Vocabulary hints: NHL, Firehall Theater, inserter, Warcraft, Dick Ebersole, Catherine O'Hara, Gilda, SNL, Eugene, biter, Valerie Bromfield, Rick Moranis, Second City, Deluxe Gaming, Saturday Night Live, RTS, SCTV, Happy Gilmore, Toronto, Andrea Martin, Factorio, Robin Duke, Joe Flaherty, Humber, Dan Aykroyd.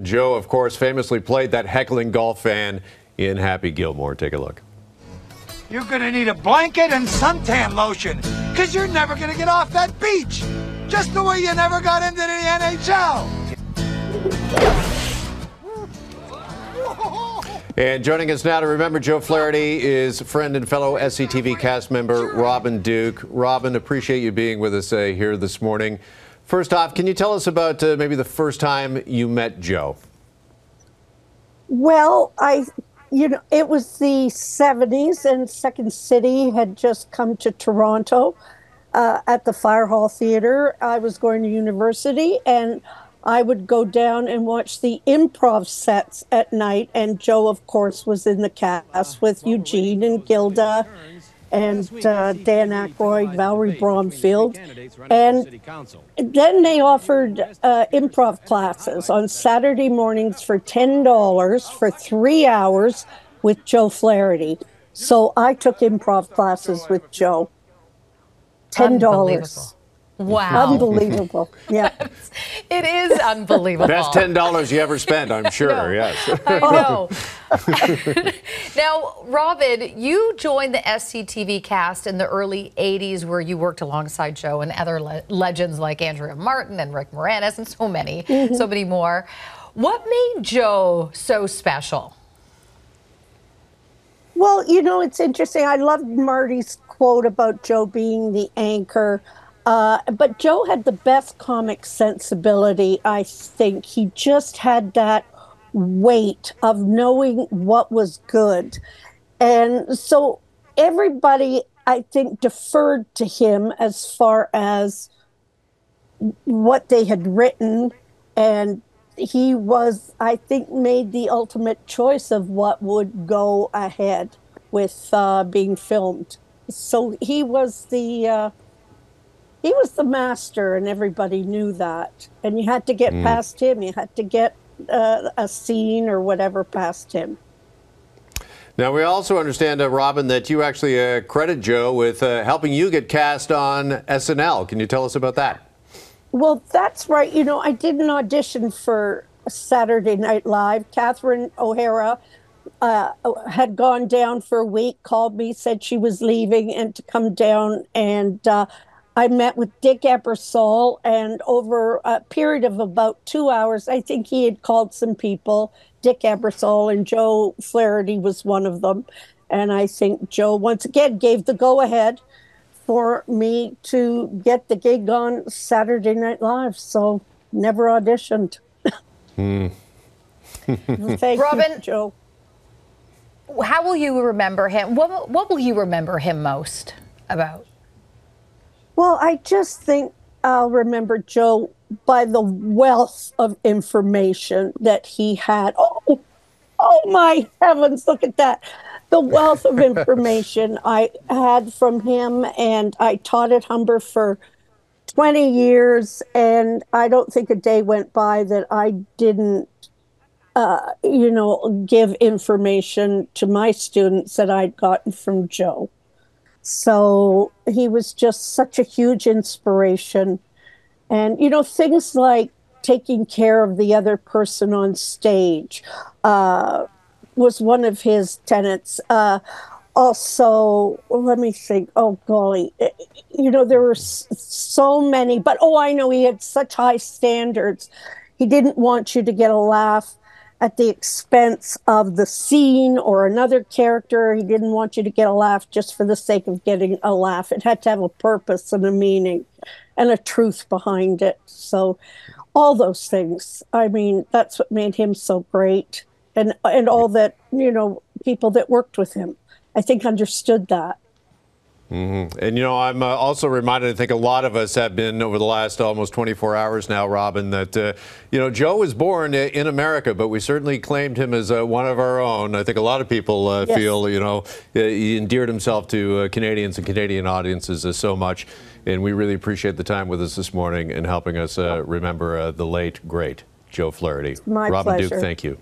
Joe, of course, famously played that heckling golf fan in Happy Gilmore. Take a look. You're gonna need a blanket and suntan lotion, because you're never gonna get off that beach, just the way you never got into the NHL. And joining us now to remember Joe Flaherty is friend and fellow SCTV cast member Robin Duke. Robin, appreciate you being with us here this morning. First off, can you tell us about maybe the first time you met Joe? Well, it was the 70s, and Second City had just come to Toronto at the Firehall Theater. I was going to university, and I would go down and watch the improv sets at night, and Joe, of course, was in the cast with Eugene and Gilda, and Dan Aykroyd, Valerie Bromfield, and then they offered improv classes on Saturday mornings for $10 for 3 hours with Joe Flaherty. So I took improv classes with Joe. $10. Wow. Unbelievable. Yeah. It is unbelievable. Best $10 you ever spent, I'm sure. I know. Yes. I know. Now, Robin, you joined the SCTV cast in the early 80s, where you worked alongside Joe and other legends like Andrea Martin and Rick Moranis and so many, so many more. What made Joe so special? Well, you know, it's interesting. I loved Marty's quote about Joe being the anchor. But Joe had the best comic sensibility, I think. He just had that weight of knowing what was good. And so everybody, I think, deferred to him as far as what they had written. And he was, I think, made the ultimate choice of what would go ahead with being filmed. So he was the... He was the master, and everybody knew that. And you had to get past him. You had to get a scene or whatever past him. Now, we also understand, Robin, that you actually credit Joe with helping you get cast on SNL. Can you tell us about that? Well, that's right. You know, I did an audition for Saturday Night Live. Catherine O'Hara had gone down for a week, called me, said she was leaving and to come down, and I met with Dick Ebersole, and over a period of about 2 hours, I think he had called some people, Dick Ebersole, and Joe Flaherty was one of them. And I think Joe, once again, gave the go-ahead for me to get the gig on Saturday Night Live, so never auditioned. Thank Robin, you, Joe. How will you remember him? What will you remember him most about? Well, I just think I'll remember Joe by the wealth of information that he had. Oh my heavens, look at that. The wealth of information I had from him, and I taught at Humber for 20 years, and I don't think a day went by that I didn't, you know, give information to my students that I'd gotten from Joe. So he was just such a huge inspiration. And, you know, things like taking care of the other person on stage was one of his tenets. Also, let me think, oh, golly, you know, there were so many. But, oh, I know he had such high standards. He didn't want you to get a laugh at the expense of the scene or another character. He didn't want you to get a laugh just for the sake of getting a laugh. It had to have a purpose and a meaning and a truth behind it. So all those things, I mean, that's what made him so great. And all that, you know, people that worked with him, I think, understood that. And, you know, I'm also reminded, I think a lot of us have been over the last almost 24 hours now, Robin, that, you know, Joe was born in America, but we certainly claimed him as one of our own. I think a lot of people yes, feel, you know, he endeared himself to Canadians and Canadian audiences so much. And we really appreciate the time with us this morning and helping us remember the late, great Joe Flaherty. My pleasure. Robin Duke, thank you.